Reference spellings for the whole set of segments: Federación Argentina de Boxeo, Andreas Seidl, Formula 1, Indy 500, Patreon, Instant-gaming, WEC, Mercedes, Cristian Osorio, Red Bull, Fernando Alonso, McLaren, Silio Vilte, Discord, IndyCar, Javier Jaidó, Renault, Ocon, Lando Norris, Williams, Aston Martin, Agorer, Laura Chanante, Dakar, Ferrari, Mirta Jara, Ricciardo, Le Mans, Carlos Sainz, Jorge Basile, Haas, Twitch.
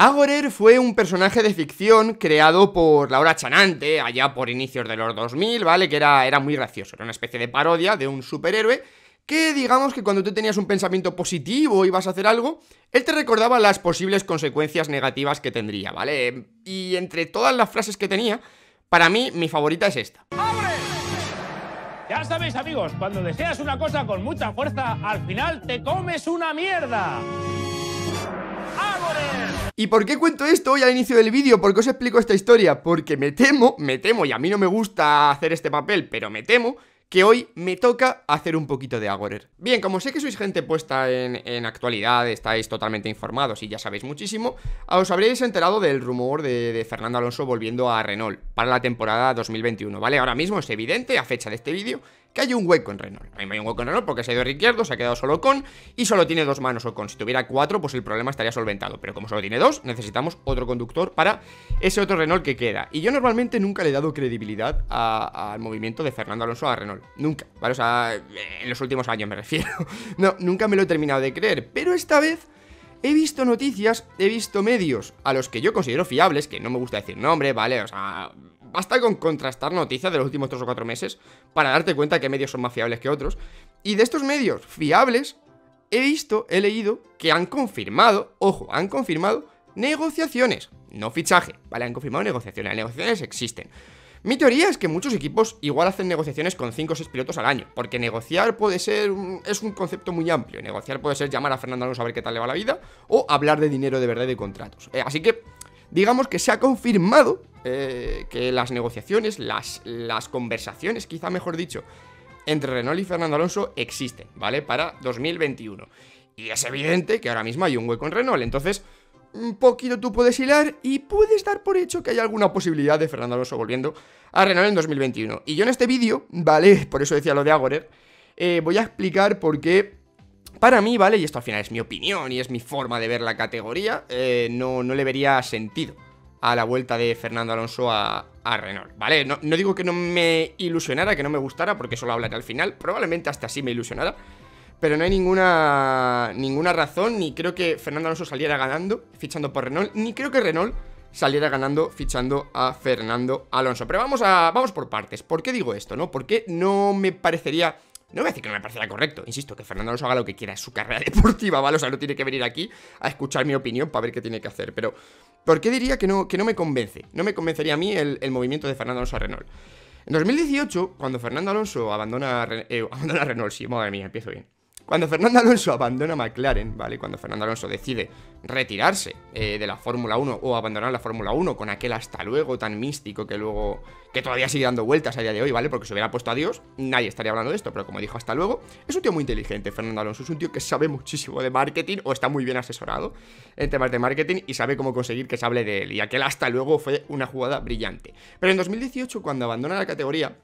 Agorer fue un personaje de ficción creado por Laura Chanante allá por inicios de los 2000, ¿vale? Que era muy gracioso, era una especie de parodia de un superhéroe que, digamos, que cuando tú tenías un pensamiento positivo y ibas a hacer algo, él te recordaba las posibles consecuencias negativas que tendría, ¿vale? Y entre todas las frases que tenía, para mí, mi favorita es esta. Ya sabéis, amigos, cuando deseas una cosa con mucha fuerza, al final te comes una mierda. ¿Y por qué cuento esto hoy al inicio del vídeo? ¿Por qué os explico esta historia? Porque me temo, y a mí no me gusta hacer este papel, pero me temo que hoy me toca hacer un poquito de Agorer. Bien, como sé que sois gente puesta en actualidad, estáis totalmente informados y ya sabéis muchísimo, os habréis enterado del rumor de Fernando Alonso volviendo a Renault para la temporada 2021, ¿vale? Ahora mismo es evidente, a fecha de este vídeo, que hay un hueco en Renault. Hay un hueco en Renault porque se ha ido Ricciardo, se ha quedado solo Ocon y solo tiene dos manos Ocon. Si tuviera cuatro, pues el problema estaría solventado, pero como solo tiene dos, necesitamos otro conductor para ese otro Renault que queda. Y yo normalmente nunca le he dado credibilidad al movimiento de Fernando Alonso a Renault. Nunca, ¿vale? O sea, en los últimos años me refiero. No, nunca me lo he terminado de creer, pero esta vez he visto noticias, he visto medios a los que yo considero fiables, que no me gusta decir nombre, ¿vale? O sea, basta con contrastar noticias de los últimos 3 o 4 meses para darte cuenta que medios son más fiables que otros. Y de estos medios fiables he leído que han confirmado, ojo, han confirmado negociaciones, no fichaje, ¿vale? Han confirmado negociaciones, las negociaciones existen. Mi teoría es que muchos equipos igual hacen negociaciones con 5 o 6 pilotos al año, porque negociar puede ser, es un concepto muy amplio. Negociar puede ser llamar a Fernando Alonso a ver qué tal le va la vida, o hablar de dinero de verdad y de contratos. Así que digamos que se ha confirmado que las negociaciones, las conversaciones, quizá mejor dicho, entre Renault y Fernando Alonso existen, ¿vale? Para 2021. Y es evidente que ahora mismo hay un hueco en Renault, entonces un poquito tú puedes hilar y puedes dar por hecho que hay alguna posibilidad de Fernando Alonso volviendo a Renault en 2021. Y yo en este vídeo, ¿vale? Por eso decía lo de Agorer, voy a explicar por qué. Para mí, ¿vale? Y esto al final es mi opinión y es mi forma de ver la categoría, no le vería sentido a la vuelta de Fernando Alonso a Renault, ¿vale? No digo que no me ilusionara, que no me gustara, porque eso lo hablaré al final, probablemente hasta así me ilusionara, pero no hay ninguna razón, ni creo que Fernando Alonso saliera ganando fichando por Renault, ni creo que Renault saliera ganando fichando a Fernando Alonso. Pero vamos por partes. ¿Por qué digo esto, no? Porque no me parecería... No voy a decir que no me parecería correcto, insisto, que Fernando Alonso haga lo que quiera, es su carrera deportiva, ¿vale? O sea, no tiene que venir aquí a escuchar mi opinión para ver qué tiene que hacer, pero ¿por qué diría que no me convence? No me convencería a mí el movimiento de Fernando Alonso a Renault. En 2018, cuando Fernando Alonso abandona Renault, sí, madre mía, empiezo bien. Cuando Fernando Alonso abandona McLaren, ¿vale? Cuando Fernando Alonso decide retirarse de la Fórmula 1 o abandonar la Fórmula 1 con aquel hasta luego tan místico que luego... que todavía sigue dando vueltas a día de hoy, ¿vale? Porque si hubiera puesto adiós, nadie estaría hablando de esto, pero como dijo hasta luego, es un tío muy inteligente, Fernando Alonso, es un tío que sabe muchísimo de marketing o está muy bien asesorado en temas de marketing y sabe cómo conseguir que se hable de él. Y aquel hasta luego fue una jugada brillante. Pero en 2018, cuando abandona la categoría,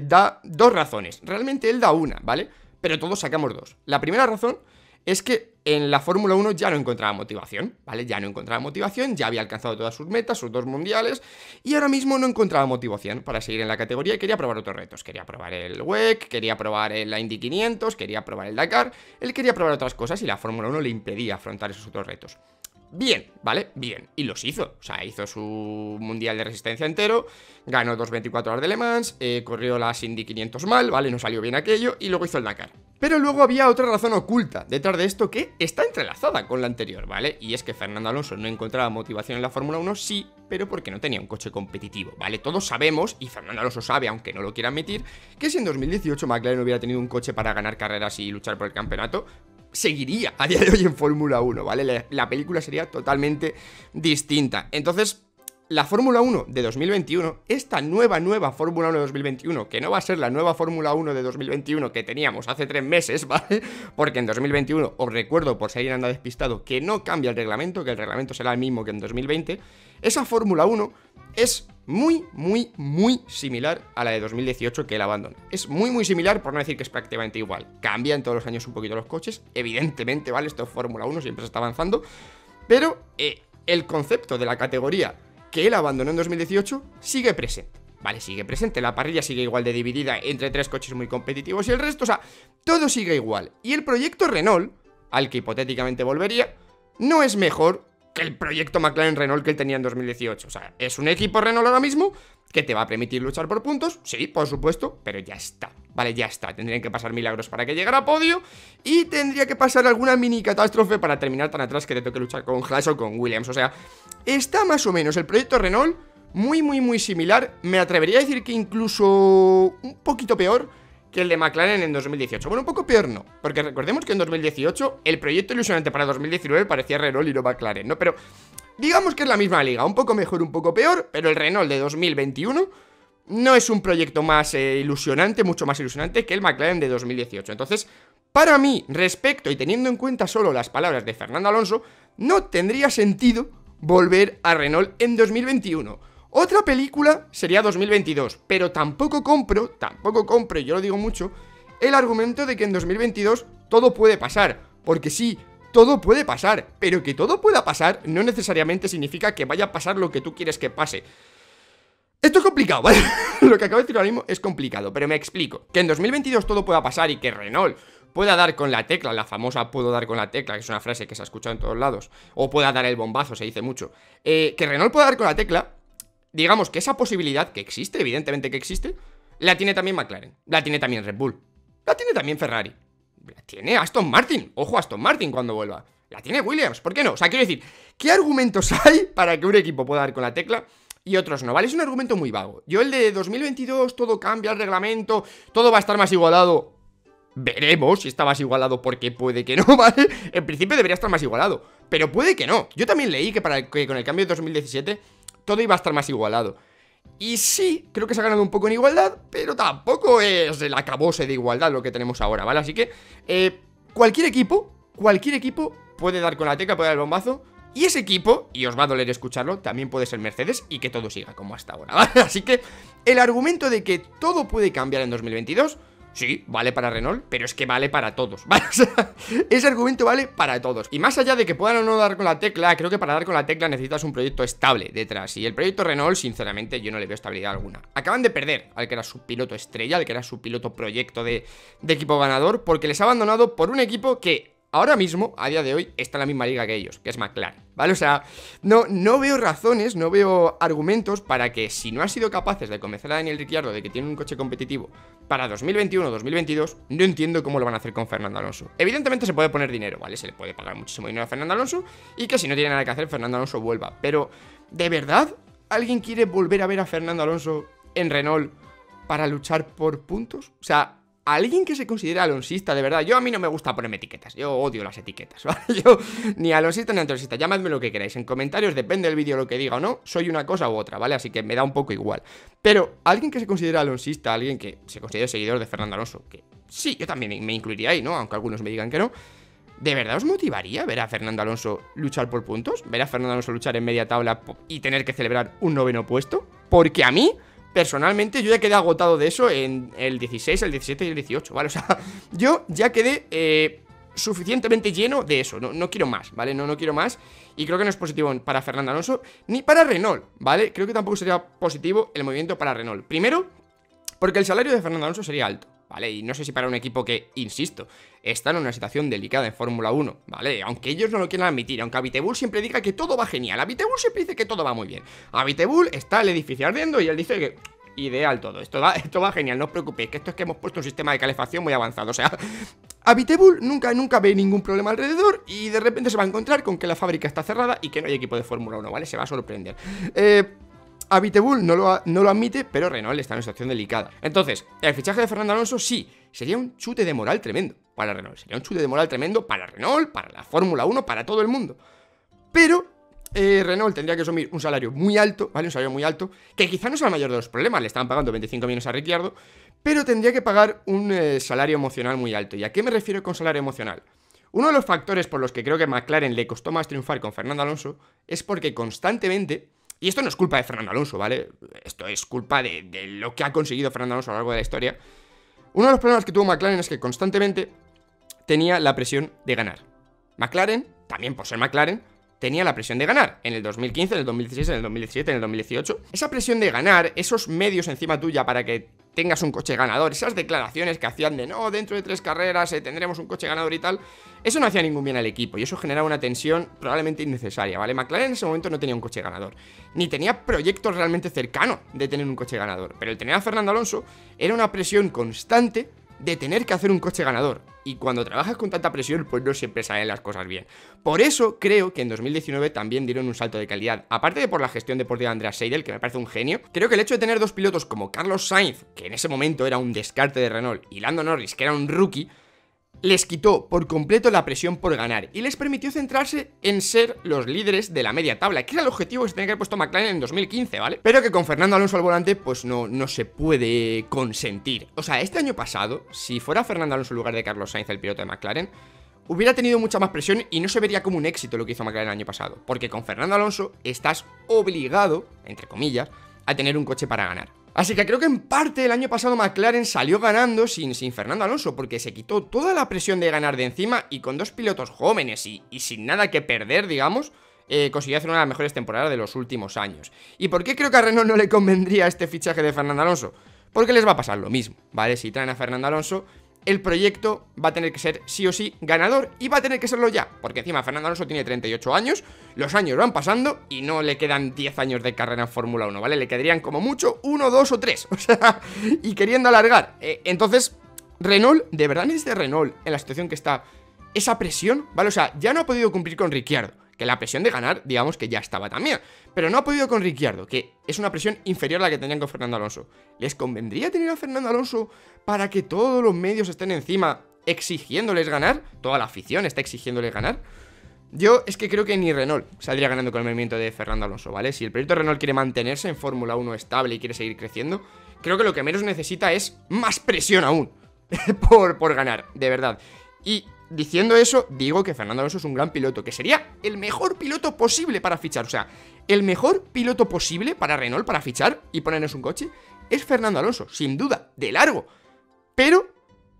da dos razones. Realmente él da una, ¿vale? Pero todos sacamos dos. La primera razón es que en la Fórmula 1 ya no encontraba motivación, ¿vale? Ya no encontraba motivación, ya había alcanzado todas sus metas, sus 2 mundiales, y ahora mismo no encontraba motivación para seguir en la categoría y quería probar otros retos. Quería probar el WEC, quería probar la Indy 500, quería probar el Dakar, él quería probar otras cosas y la Fórmula 1 le impedía afrontar esos otros retos. Bien, ¿vale? Bien. Y los hizo. O sea, hizo su mundial de resistencia entero, ganó 2.24 horas de Le Mans, corrió las Indy 500 mal, ¿vale? No salió bien aquello y luego hizo el Dakar. Pero luego había otra razón oculta detrás de esto que está entrelazada con la anterior, ¿vale? Y es que Fernando Alonso no encontraba motivación en la Fórmula 1, sí, pero porque no tenía un coche competitivo, ¿vale? Todos sabemos, y Fernando Alonso sabe, aunque no lo quiera admitir, que si en 2018 McLaren hubiera tenido un coche para ganar carreras y luchar por el campeonato, seguiría a día de hoy en Fórmula 1, ¿vale? La película sería totalmente distinta. Entonces, la Fórmula 1 de 2021, esta nueva Fórmula 1 de 2021, que no va a ser la nueva Fórmula 1 de 2021 que teníamos hace 3 meses, ¿vale? Porque en 2021, os recuerdo, por si alguien anda despistado, que no cambia el reglamento, que el reglamento será el mismo que en 2020, esa Fórmula 1 es muy similar a la de 2018 que él abandonó. Es muy similar, por no decir que es prácticamente igual. Cambian todos los años un poquito los coches, evidentemente, ¿vale? Esto es Fórmula 1, siempre se está avanzando. Pero el concepto de la categoría que él abandonó en 2018 sigue presente, ¿vale? Sigue presente, la parrilla sigue igual de dividida entre 3 coches muy competitivos y el resto, o sea, todo sigue igual. Y el proyecto Renault, al que hipotéticamente volvería, no es mejor que el proyecto McLaren-Renault que él tenía en 2018. O sea, es un equipo Renault ahora mismo que te va a permitir luchar por puntos, sí, por supuesto, pero ya está, vale, ya está. Tendrían que pasar milagros para que llegara a podio y tendría que pasar alguna mini catástrofe para terminar tan atrás que te toque luchar con Haas o con Williams. O sea, está más o menos el proyecto Renault muy similar. Me atrevería a decir que incluso un poquito peor que el de McLaren en 2018. Bueno, un poco peor no, porque recordemos que en 2018 el proyecto ilusionante para 2019 parecía Renault y no McLaren, ¿no? Pero digamos que es la misma liga, un poco mejor, un poco peor, pero el Renault de 2021 no es un proyecto más ilusionante, mucho más ilusionante que el McLaren de 2018. Entonces, para mí, respecto y teniendo en cuenta solo las palabras de Fernando Alonso, no tendría sentido volver a Renault en 2021. Otra película sería 2022, pero tampoco compro, y yo lo digo mucho, el argumento de que en 2022 todo puede pasar, porque sí, todo puede pasar, pero que todo pueda pasar no necesariamente significa que vaya a pasar lo que tú quieres que pase. Esto es complicado, ¿vale? Lo que acabo de decir ahora mismo es complicado, pero me explico. Que en 2022 todo pueda pasar y que Renault pueda dar con la tecla, la famosa "puedo dar con la tecla", que es una frase que se ha escuchado en todos lados, o pueda dar el bombazo, se dice mucho. Que Renault pueda dar con la tecla, digamos que esa posibilidad, que existe, evidentemente que existe, la tiene también McLaren, la tiene también Red Bull, la tiene también Ferrari, la tiene Aston Martin, ojo Aston Martin cuando vuelva, la tiene Williams, ¿por qué no? O sea, quiero decir, ¿qué argumentos hay para que un equipo pueda dar con la tecla y otros no? ¿Vale? Es un argumento muy vago. Yo el de 2022, todo cambia el reglamento, todo va a estar más igualado. Veremos si está más igualado, porque puede que no, ¿vale? En principio debería estar más igualado, pero puede que no. Yo también leí que, que con el cambio de 2017... todo iba a estar más igualado. Y sí, creo que se ha ganado un poco en igualdad, pero tampoco es el acabose de igualdad lo que tenemos ahora, ¿vale? Así que cualquier equipo puede dar con la tecla, puede dar el bombazo. Y ese equipo, y os va a doler escucharlo, también puede ser Mercedes y que todo siga como hasta ahora, ¿vale? Así que el argumento de que todo puede cambiar en 2022, sí, vale para Renault, pero es que vale para todos, ¿vale? O sea, ese argumento vale para todos. Y más allá de que puedan o no dar con la tecla, creo que para dar con la tecla necesitas un proyecto estable detrás. Y el proyecto Renault, sinceramente, yo no le veo estabilidad alguna. Acaban de perder al que era su piloto estrella, al que era su piloto proyecto de equipo ganador, porque les ha abandonado por un equipo que ahora mismo, a día de hoy, está en la misma liga que ellos, que es McLaren, ¿vale? O sea, no veo razones, no veo argumentos para que, si no han sido capaces de convencer a Daniel Ricciardo de que tiene un coche competitivo para 2021-2022, no entiendo cómo lo van a hacer con Fernando Alonso. Evidentemente se puede poner dinero, ¿vale? Se le puede pagar muchísimo dinero a Fernando Alonso y que si no tiene nada que hacer, Fernando Alonso vuelva. Pero, ¿de verdad alguien quiere volver a ver a Fernando Alonso en Renault para luchar por puntos? O sea, alguien que se considera alonsista, de verdad. Yo, a mí no me gusta ponerme etiquetas, yo odio las etiquetas, ¿vale? Yo, ni alonsista ni antialonsista, llamadme lo que queráis, en comentarios, depende del vídeo lo que diga o no, soy una cosa u otra, ¿vale? Así que me da un poco igual. Pero alguien que se considera alonsista, alguien que se considera seguidor de Fernando Alonso, que sí, yo también me incluiría ahí, ¿no? Aunque algunos me digan que no. ¿De verdad os motivaría ver a Fernando Alonso luchar por puntos? ¿Ver a Fernando Alonso luchar en media tabla y tener que celebrar un 9º puesto? Porque a mí, personalmente, yo ya quedé agotado de eso en el 16, el 17 y el 18, ¿vale? O sea, yo ya quedé suficientemente lleno de eso, no quiero más, ¿vale? No quiero más, y creo que no es positivo para Fernando Alonso ni para Renault, ¿vale? Creo que tampoco sería positivo el movimiento para Renault. Primero, porque el salario de Fernando Alonso sería alto, ¿vale? Y no sé si para un equipo que, insisto, está en una situación delicada en Fórmula 1, ¿vale? Aunque ellos no lo quieran admitir, aunque Abiteboul siempre diga que todo va genial, Abiteboul siempre dice que todo va muy bien, Abiteboul está el edificio ardiendo y él dice que ideal todo, esto va genial, no os preocupéis, que esto es que hemos puesto un sistema de calefacción muy avanzado. O sea, Abiteboul nunca ve ningún problema alrededor y de repente se va a encontrar con que la fábrica está cerrada y que no hay equipo de Fórmula 1, ¿vale? Se va a sorprender. Abiteboul no lo admite, pero Renault está en una situación delicada. Entonces, el fichaje de Fernando Alonso sí, sería un chute de moral tremendo para Renault. Sería un chute de moral tremendo para Renault, para la Fórmula 1, para todo el mundo. Pero Renault tendría que asumir un salario muy alto, ¿vale? Un salario muy alto, que quizá no sea el mayor de los problemas, le estaban pagando 25 millones a Ricciardo, pero tendría que pagar un salario emocional muy alto. ¿Y a qué me refiero con salario emocional? Uno de los factores por los que creo que McLaren le costó más triunfar con Fernando Alonso es porque constantemente... Y esto no es culpa de Fernando Alonso, ¿vale? Esto es culpa de lo que ha conseguido Fernando Alonso a lo largo de la historia. Uno de los problemas que tuvo McLaren es que constantemente tenía la presión de ganar. McLaren, también por ser McLaren, tenía la presión de ganar. En el 2015, en el 2016, en el 2017, en el 2018. Esa presión de ganar, esos medios encima tuya para que tengas un coche ganador. Esas declaraciones que hacían de no, dentro de 3 carreras tendremos un coche ganador y tal, eso no hacía ningún bien al equipo y eso generaba una tensión probablemente innecesaria, ¿vale? McLaren en ese momento no tenía un coche ganador, ni tenía proyectos realmente cercanos de tener un coche ganador, pero el tener a Fernando Alonso era una presión constante de tener que hacer un coche ganador. Y cuando trabajas con tanta presión, pues no siempre salen las cosas bien. Por eso creo que en 2019 también dieron un salto de calidad. Aparte de por la gestión deportiva de Andreas Seidl, que me parece un genio, creo que el hecho de tener 2 pilotos como Carlos Sainz, que en ese momento era un descarte de Renault, y Lando Norris, que era un rookie, les quitó por completo la presión por ganar y les permitió centrarse en ser los líderes de la media tabla, que era el objetivo que se tenía que haber puesto McLaren en 2015, ¿vale? Pero que con Fernando Alonso al volante, pues no se puede consentir. O sea, este año pasado, si fuera Fernando Alonso en lugar de Carlos Sainz el piloto de McLaren, hubiera tenido mucha más presión y no se vería como un éxito lo que hizo McLaren el año pasado. Porque con Fernando Alonso estás obligado, entre comillas, a tener un coche para ganar. Así que creo que en parte el año pasado McLaren salió ganando sin Fernando Alonso, porque se quitó toda la presión de ganar de encima y con 2 pilotos jóvenes y sin nada que perder, digamos, consiguió hacer una de las mejores temporadas de los últimos años. ¿Y por qué creo que a Renault no le convendría este fichaje de Fernando Alonso? Porque les va a pasar lo mismo, ¿vale? Si traen a Fernando Alonso, el proyecto va a tener que ser sí o sí ganador y va a tener que serlo ya, porque encima Fernando Alonso tiene 38 años, los años van pasando y no le quedan 10 años de carrera en Fórmula 1, ¿vale? Le quedarían como mucho 1, 2 o 3, o sea, y queriendo alargar. Entonces, Renault, de verdad necesita Renault en la situación que está esa presión, ¿vale? O sea, ya no ha podido cumplir con Ricciardo, que la presión de ganar, digamos que ya estaba también, pero no ha podido con Ricciardo, que es una presión inferior a la que tenían con Fernando Alonso. ¿Les convendría tener a Fernando Alonso para que todos los medios estén encima exigiéndoles ganar? Toda la afición está exigiéndoles ganar. Yo es que creo que ni Renault saldría ganando con el movimiento de Fernando Alonso, ¿vale? Si el proyecto Renault quiere mantenerse en Fórmula 1 estable y quiere seguir creciendo, creo que lo que menos necesita es más presión aún por ganar, de verdad. Y diciendo eso, digo que Fernando Alonso es un gran piloto, que sería el mejor piloto posible para fichar. O sea, el mejor piloto posible para Renault para fichar y ponernos un coche es Fernando Alonso, sin duda, de largo. Pero,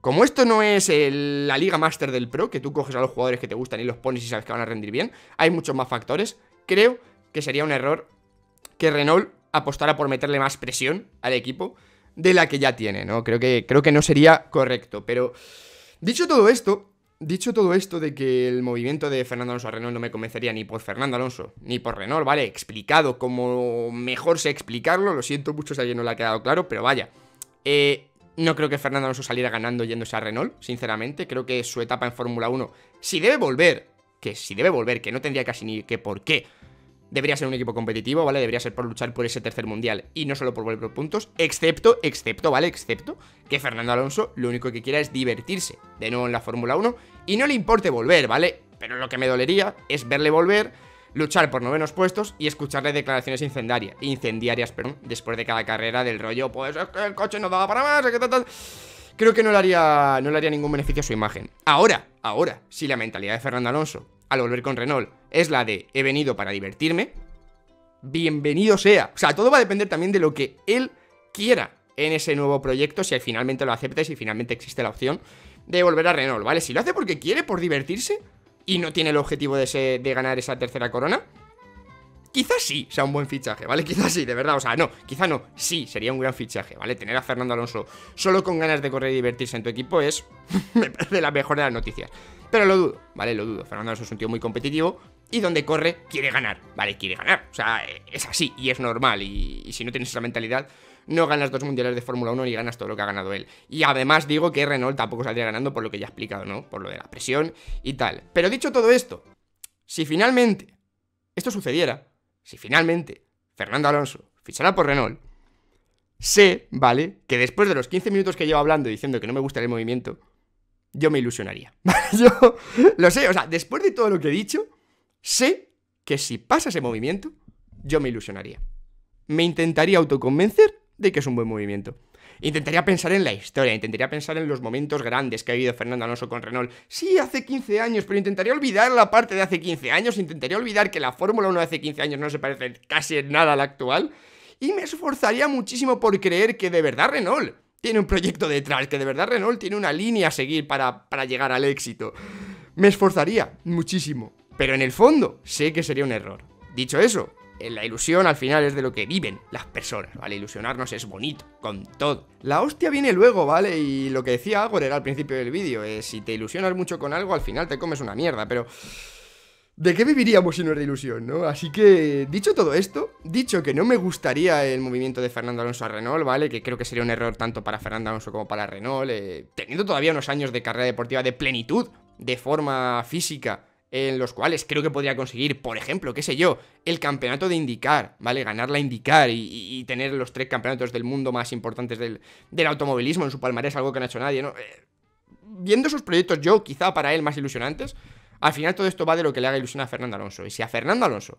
como esto no es la Liga Master del Pro, que tú coges a los jugadores que te gustan y los pones y sabes que van a rendir bien, hay muchos más factores, creo que sería un error que Renault apostara por meterle más presión al equipo de la que ya tiene, ¿no? Creo que no sería correcto, pero dicho todo esto de que el movimiento de Fernando Alonso a Renault no me convencería ni por Fernando Alonso ni por Renault, ¿vale? Explicado como mejor sé explicarlo, lo siento mucho si a alguien no le ha quedado claro, pero vaya. No creo que Fernando Alonso saliera ganando yéndose a Renault, sinceramente. Creo que su etapa en Fórmula 1, si debe volver, que no tendría casi ni que por qué, debería ser un equipo competitivo, ¿vale? Debería ser por luchar por ese tercer mundial y no solo por volver por puntos, excepto, ¿vale? Excepto que Fernando Alonso lo único que quiera es divertirse de nuevo en la Fórmula 1 y no le importe volver, ¿vale? Pero lo que me dolería es verle volver, luchar por 9.º puestos y escucharle declaraciones incendiarias, después de cada carrera del rollo, pues es que el coche no daba para más, es que tal. Creo que no le haría ningún beneficio a su imagen. Ahora, si la mentalidad de Fernando Alonso al volver con Renault es la de he venido para divertirme, bienvenido sea. O sea, todo va a depender también de lo que él quiera en ese nuevo proyecto, si finalmente lo acepta y si finalmente existe la opción de volver a Renault, ¿vale? Si lo hace porque quiere, por divertirse, y no tiene el objetivo de ganar esa tercera corona, quizás sí sea un buen fichaje, ¿vale? Quizás sí, de verdad, o sea, no, quizás no, sí, sería un gran fichaje, ¿vale? Tener a Fernando Alonso solo con ganas de correr y divertirse en tu equipo es, me parece, la mejor de las noticias. Pero lo dudo, ¿vale? Lo dudo. Fernando Alonso es un tío muy competitivo y donde corre quiere ganar, ¿vale? Quiere ganar, o sea, es así y es normal y si no tienes esa mentalidad no ganas 2 mundiales de Fórmula 1 ni ganas todo lo que ha ganado él. Y además digo que Renault tampoco saldría ganando por lo que ya he explicado, ¿no? Por lo de la presión y tal. Pero dicho todo esto, si finalmente esto sucediera, si finalmente Fernando Alonso fichara por Renault, sé, ¿vale?, que después de los 15 minutos que llevo hablando diciendo que no me gusta el movimiento, yo me ilusionaría. Yo lo sé, o sea, después de todo lo que he dicho, sé que si pasa ese movimiento, yo me ilusionaría. Me intentaría autoconvencer de que es un buen movimiento. Intentaría pensar en la historia, intentaría pensar en los momentos grandes que ha vivido Fernando Alonso con Renault. Sí, hace 15 años, pero intentaría olvidar la parte de hace 15 años, intentaría olvidar que la Fórmula 1 de hace 15 años no se parece casi en nada a la actual, y me esforzaría muchísimo por creer que de verdad Renault tiene un proyecto detrás, que de verdad Renault tiene una línea a seguir para llegar al éxito. Me esforzaría muchísimo, pero en el fondo sé que sería un error. Dicho eso, la ilusión al final es de lo que viven las personas, ¿vale? Ilusionarnos es bonito, con todo. La hostia viene luego, ¿vale? Y lo que decía Agorer al principio del vídeo es, si te ilusionas mucho con algo, al final te comes una mierda, pero... ¿de qué viviríamos si no es de ilusión, no? Así que, dicho todo esto, dicho que no me gustaría el movimiento de Fernando Alonso a Renault, ¿vale? Que creo que sería un error tanto para Fernando Alonso como para Renault, teniendo todavía unos años de carrera deportiva de plenitud, de forma física, en los cuales creo que podría conseguir, por ejemplo, qué sé yo, el campeonato de IndyCar, ¿vale? Ganar la IndyCar y tener los 3 campeonatos del mundo más importantes del automovilismo en su palmarés, algo que no ha hecho nadie, ¿no? Viendo esos proyectos yo, quizá para él, más ilusionantes, al final todo esto va de lo que le haga ilusión a Fernando Alonso. Y si a Fernando Alonso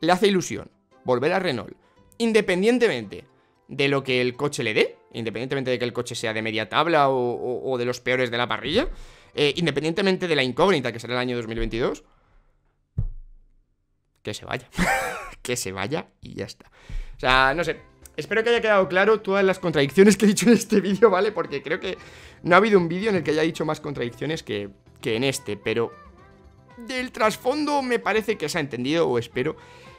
le hace ilusión volver a Renault, independientemente de lo que el coche le dé, independientemente de que el coche sea de media tabla o de los peores de la parrilla, independientemente de la incógnita que será el año 2022, que se vaya. Que se vaya y ya está. O sea, no sé, espero que haya quedado claro todas las contradicciones que he dicho en este vídeo, ¿vale? Porque creo que no ha habido un vídeo en el que haya dicho más contradicciones que en este, pero del trasfondo me parece que se ha entendido, o espero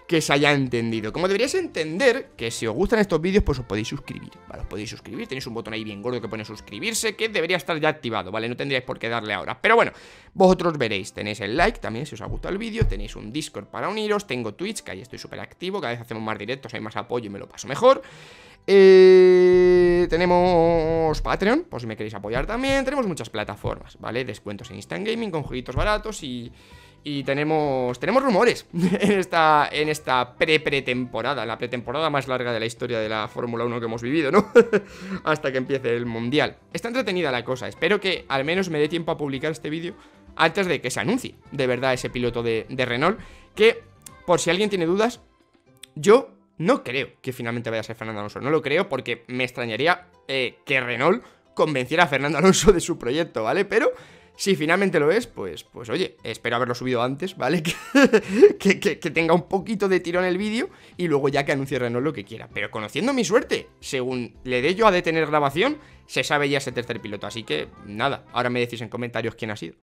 que se haya entendido. Como deberíais entender, que si os gustan estos vídeos, pues os podéis suscribir, ¿vale? Os podéis suscribir, tenéis un botón ahí bien gordo que pone suscribirse, que debería estar ya activado, ¿vale? No tendríais por qué darle ahora, pero bueno, vosotros veréis. Tenéis el like también si os ha gustado el vídeo, tenéis un Discord para uniros, tengo Twitch, que ahí estoy súper activo, cada vez hacemos más directos, hay más apoyo y me lo paso mejor. Tenemos Patreon, por si me queréis apoyar también. Tenemos muchas plataformas, ¿vale? Descuentos en Instant Gaming con jueguitos baratos y tenemos rumores en esta pretemporada, la pretemporada más larga de la historia de la Fórmula 1 que hemos vivido, ¿no? Hasta que empiece el Mundial. Está entretenida la cosa, espero que al menos me dé tiempo a publicar este vídeo antes de que se anuncie de verdad ese piloto de Renault, que, por si alguien tiene dudas, yo no creo que finalmente vaya a ser Fernando Alonso, no lo creo, porque me extrañaría que Renault convenciera a Fernando Alonso de su proyecto, ¿vale? Pero si finalmente lo es, pues oye, espero haberlo subido antes, ¿vale? Que tenga un poquito de tirón el vídeo y luego ya que anuncie Renault lo que quiera. Pero conociendo mi suerte, según le dé yo a detener grabación, se sabe ya ese tercer piloto. Así que nada, ahora me decís en comentarios quién ha sido.